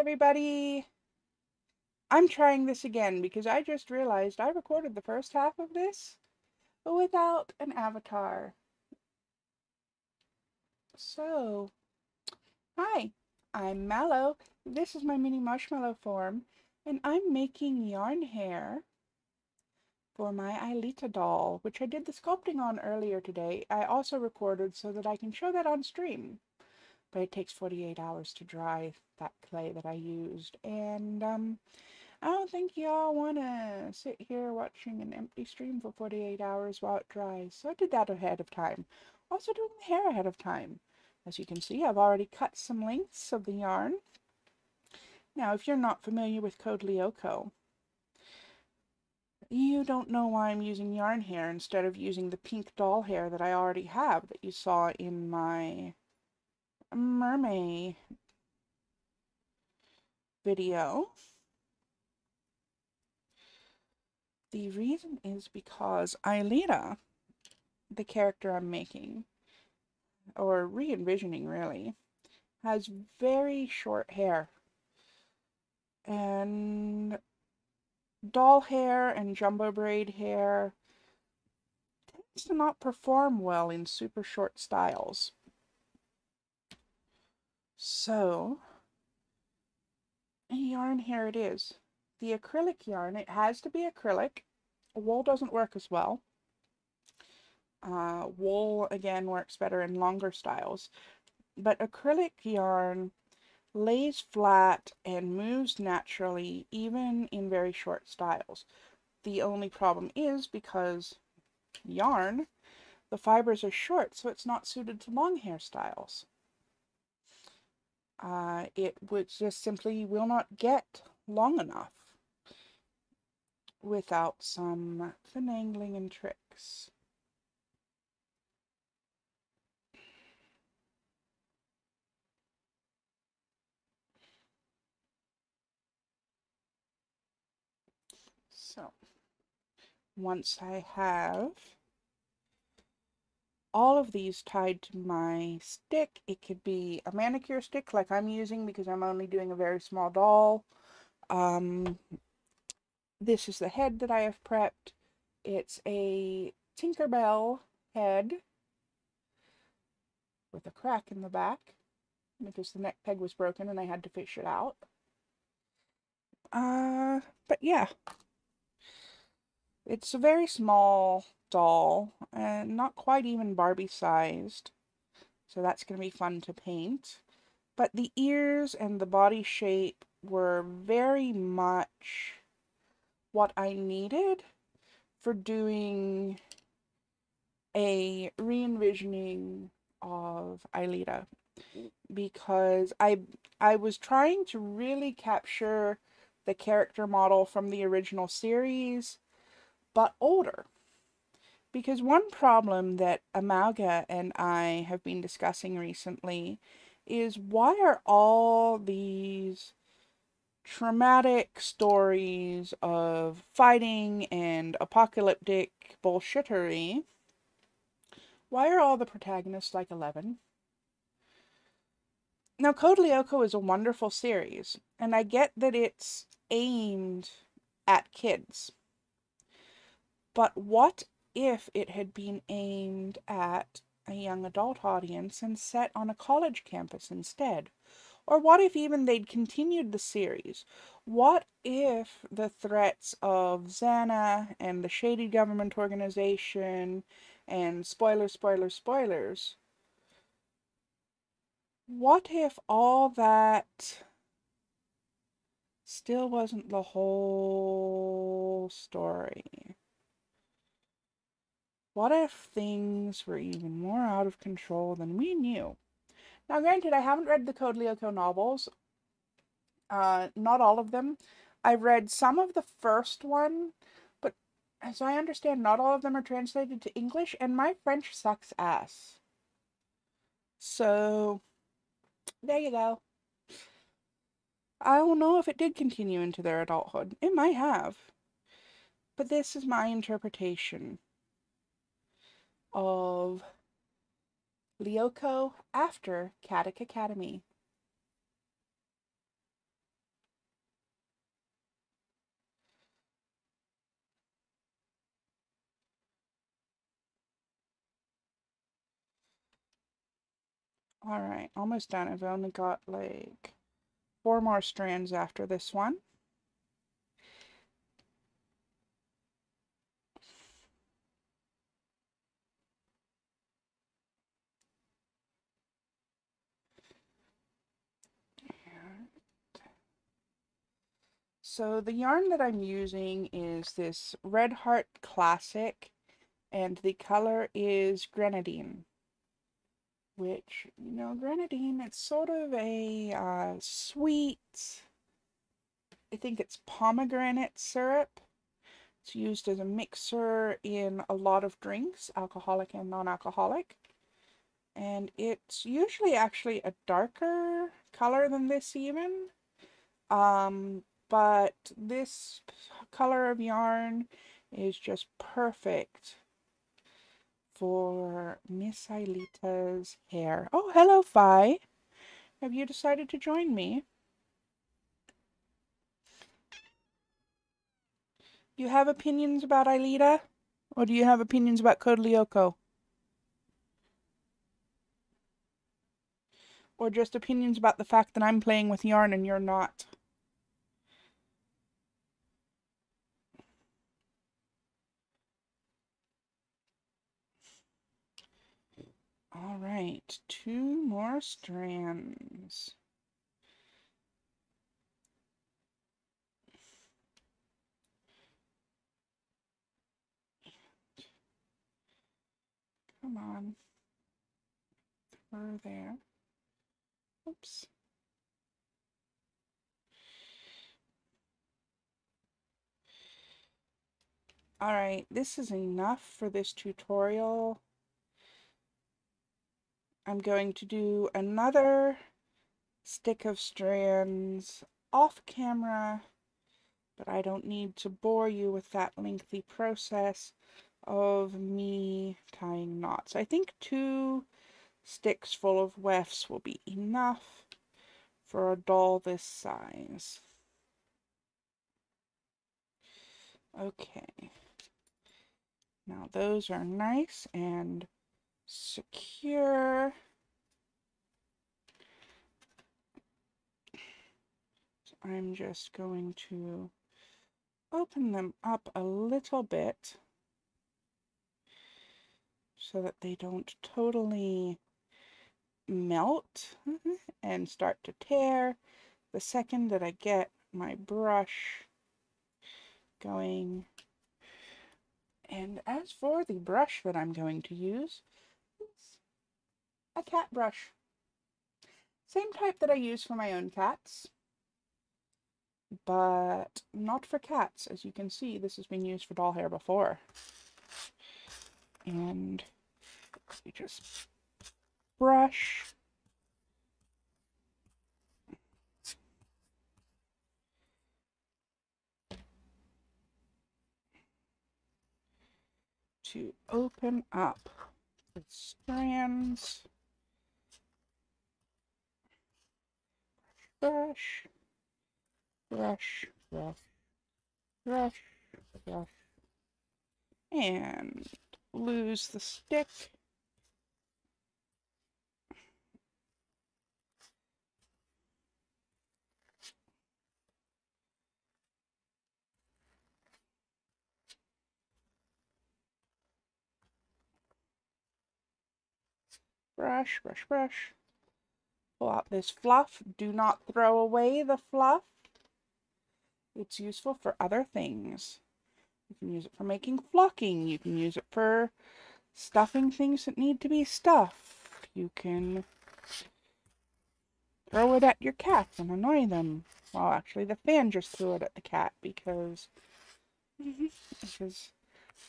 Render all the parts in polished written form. everybody. I'm trying this again because I just realized I recorded the first half of this but without an avatar. So, hi, I'm Mallow. This is my mini marshmallow form, and I'm making yarn hair for my Aelita doll, which I did the sculpting on earlier today. I also recorded so that I can show that on stream. But it takes 48 hours to dry that clay that I used. And I don't think y'all want to sit here watching an empty stream for 48 hours while it dries. So I did that ahead of time. Also doing the hair ahead of time. As you can see, I've already cut some lengths of the yarn. Now, if you're not familiar with Code Lyoko, you don't know why I'm using yarn hair instead of using the pink doll hair that I already have that you saw in my mermaid video. The reason is because Aelita, the character I'm making, or re-envisioning really, has very short hair. And doll hair and jumbo braid hair tends to not perform well in super short styles. So, yarn hair it is. The acrylic yarn, it has to be acrylic. Wool doesn't work as well. Wool, again, works better in longer styles. But acrylic yarn lays flat and moves naturally, even in very short styles. The only problem is because yarn, the fibers are short, so it's not suited to long hairstyles. It would just simply will not get long enough without some finagling and tricks. So, once I have all of these tied to my stick. It could be a manicure stick like I'm using because I'm only doing a very small doll. This is the head that I have prepped. It's a Tinkerbell head with a crack in the back because the neck peg was broken and I had to fish it out. But yeah, it's a very small doll, and not quite even Barbie sized, so that's going to be fun to paint. But the ears and the body shape were very much what I needed for doing a re-envisioning of Aelita, because I was trying to really capture the character model from the original series, but older. Because one problem that Amalga and I have been discussing recently is, why are all these traumatic stories of fighting and apocalyptic bullshittery, why are all the protagonists like Eleven? Now, Code Lyoko is a wonderful series, and I get that it's aimed at kids. But what if it had been aimed at a young adult audience and set on a college campus instead? Or what if even they'd continued the series? What if the threats of XANA and the shady government organization and spoilers, spoilers, spoilers, what if all that still wasn't the whole story? What if things were even more out of control than we knew? Now, granted, I haven't read the Code Lyoko novels. Not all of them. I've read some of the first one, but as I understand, not all of them are translated to English, and my French sucks ass. So, there you go. I don't know if it did continue into their adulthood. It might have. But this is my interpretation of Lyoko after Kadic Academy. Alright, almost done. I've only got like 4 more strands after this one. So the yarn that I'm using is this Red Heart Classic, and the color is grenadine, which, you know, grenadine, it's sort of a sweet, I think it's pomegranate syrup. It's used as a mixer in a lot of drinks, alcoholic and non-alcoholic. And it's usually actually a darker color than this even. But this color of yarn is just perfect for Miss Aelita's hair. Oh, hello, Fi. Have you decided to join me? You have opinions about Aelita? Or do you have opinions about Code Lyoko? Or just opinions about the fact that I'm playing with yarn and you're not? All right, 2 more strands. Come on. Through there. Oops. All right, this is enough for this tutorial. I'm going to do another stick of strands off camera, but I don't need to bore you with that lengthy process of me tying knots. I think 2 sticks full of wefts will be enough for a doll this size. Okay, now those are nice and secure. So I'm just going to open them up a little bit so that they don't totally melt and start to tear the second that I get my brush going. And as for the brush that I'm going to use, a cat brush. Same type that I use for my own cats, but not for cats. As you can see, this has been used for doll hair before. And you just brush. To open up the strands, brush, brush, brush, brush, brush, and lose the stick. Brush, brush, brush. Pull out this fluff. Do not throw away the fluff. It's useful for other things. You can use it for making flocking. You can use it for stuffing things that need to be stuffed. You can throw it at your cats and annoy them. Well, actually, the fan just threw it at the cat because it is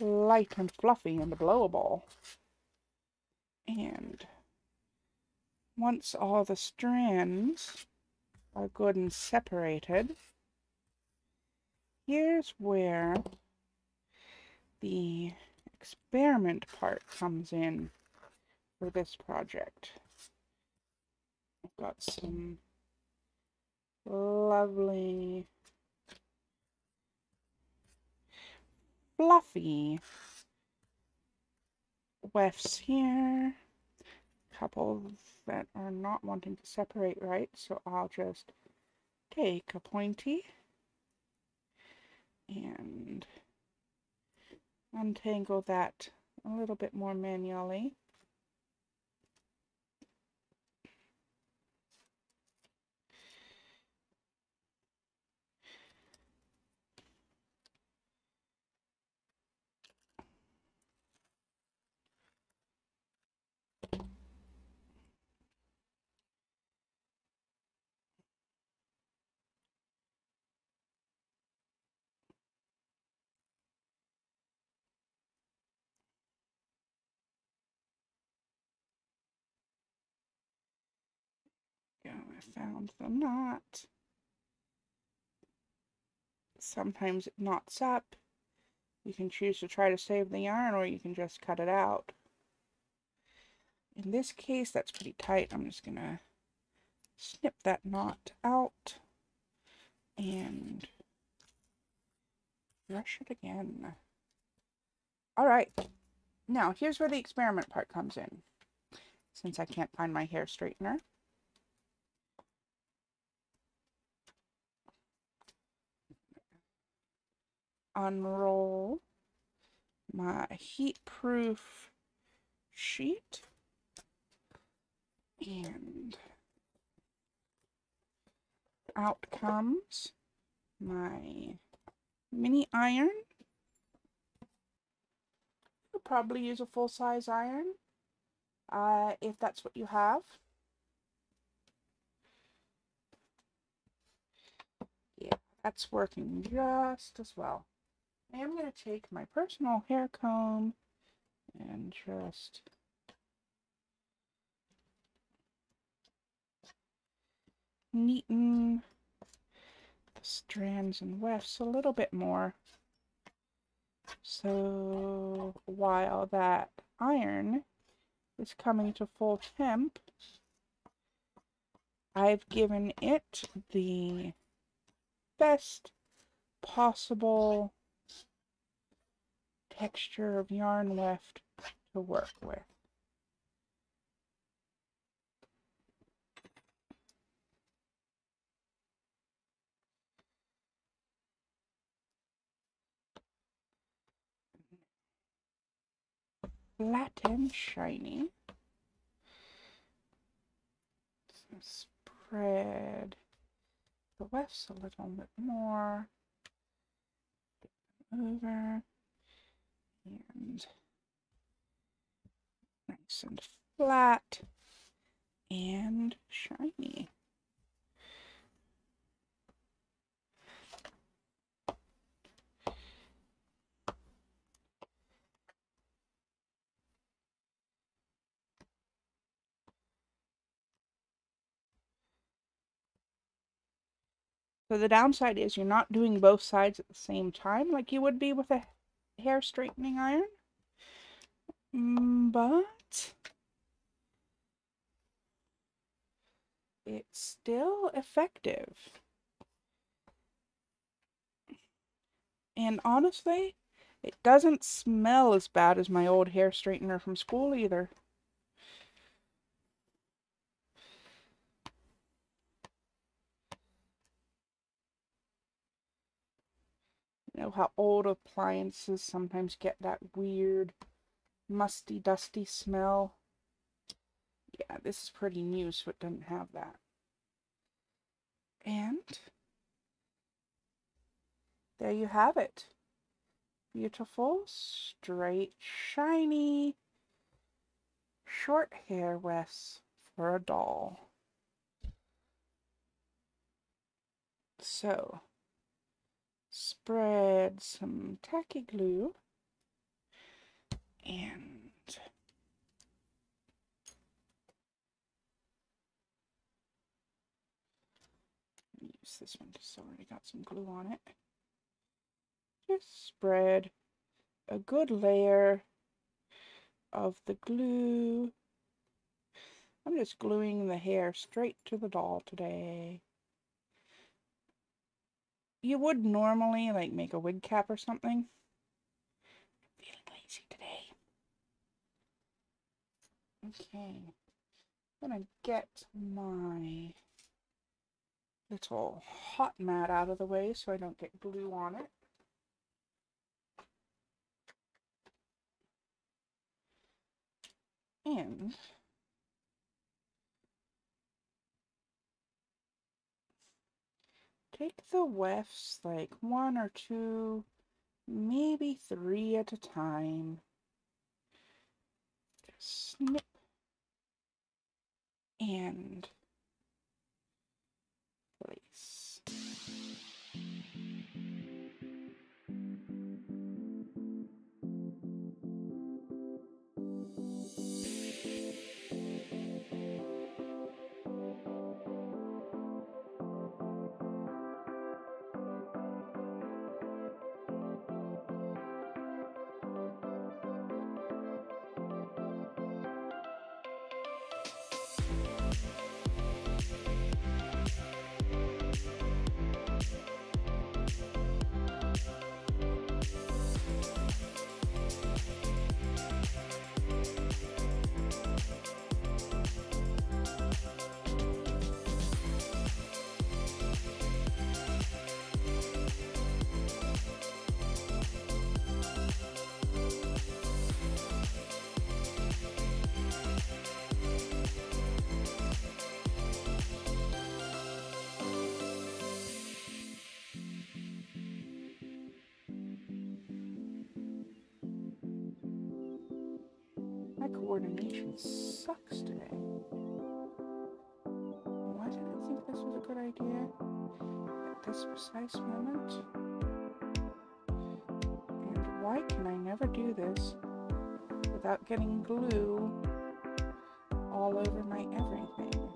light and fluffy and blowable. And once all the strands are good and separated, here's where the experiment part comes in for this project. I've got some lovely fluffy wefts here, a couple that are not wanting to separate, right? So I'll just take a pointy and untangle that a little bit more manually. I found the knot. Sometimes it knots up. You can choose to try to save the yarn, or you can just cut it out. In this case, that's pretty tight. I'm just gonna snip that knot out and brush it again. All right, now here's where the experiment part comes in. Since I can't find my hair straightener, unroll my heat-proof sheet and out comes my mini iron. You'll probably use a full-size iron if that's what you have. Yeah, that's working just as well. I am going to take my personal hair comb and just neaten the strands and wefts a little bit more. So while that iron is coming to full temp, I've given it the best possible texture of yarn left to work with. Flat and shiny. So spread the wefts a little bit more. Get them over. And nice and flat and shiny. So the downside is you're not doing both sides at the same time like you would be with a hair straightening iron, but it's still effective. And honestly, it doesn't smell as bad as my old hair straightener from school either. Know how old appliances sometimes get that weird musty dusty smell. Yeah, this is pretty new, so it doesn't have that. And there you have it. Beautiful, straight, shiny short hair wefts for a doll. So spread some tacky glue and use this one because it's already got some glue on it. Just spread a good layer of the glue. I'm just gluing the hair straight to the doll today. You would normally, like, make a wig cap or something. I'm feeling lazy today. Okay. I'm going to get my little hot mat out of the way so I don't get glue on it. And take the wefts like one or two, maybe three at a time. Just snip and place. Coordination sucks today. Why did I think this was a good idea at this precise moment? And why can I never do this without getting glue all over my everything?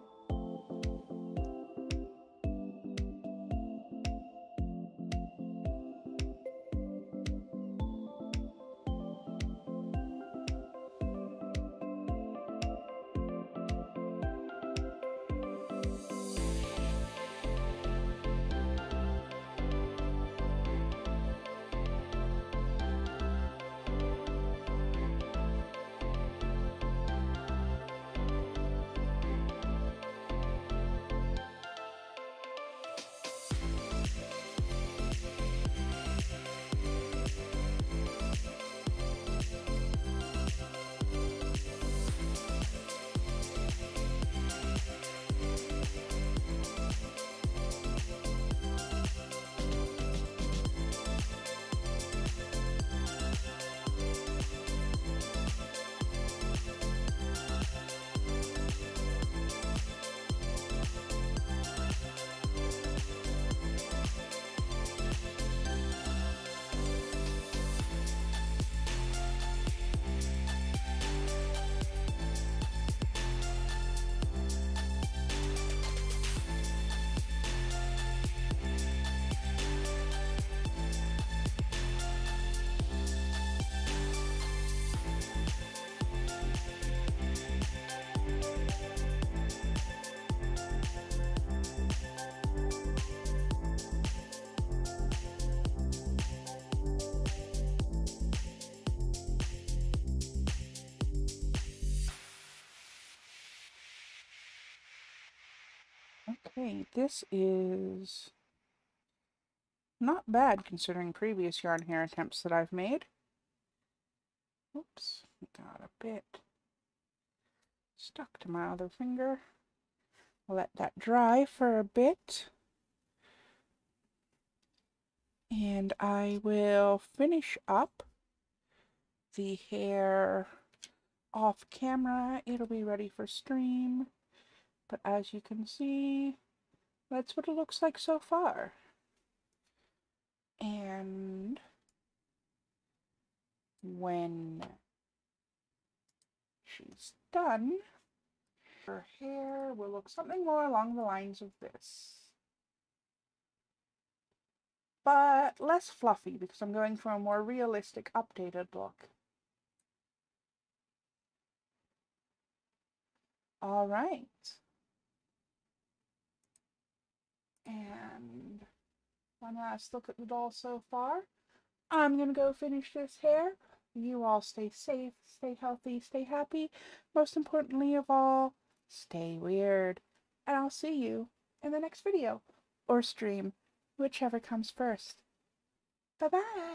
Okay, this is not bad considering previous yarn hair attempts that I've made. Oops, got a bit stuck to my other finger. I'll let that dry for a bit. And I will finish up the hair off camera. It'll be ready for stream. But as you can see, that's what it looks like so far. And when she's done, her hair will look something more along the lines of this. But less fluffy because I'm going for a more realistic, updated look. All right. And one last look at the doll so far. I'm going to go finish this hair. You all stay safe, stay healthy, stay happy. Most importantly of all, stay weird, and I'll see you in the next video or stream, whichever comes first. Bye-bye!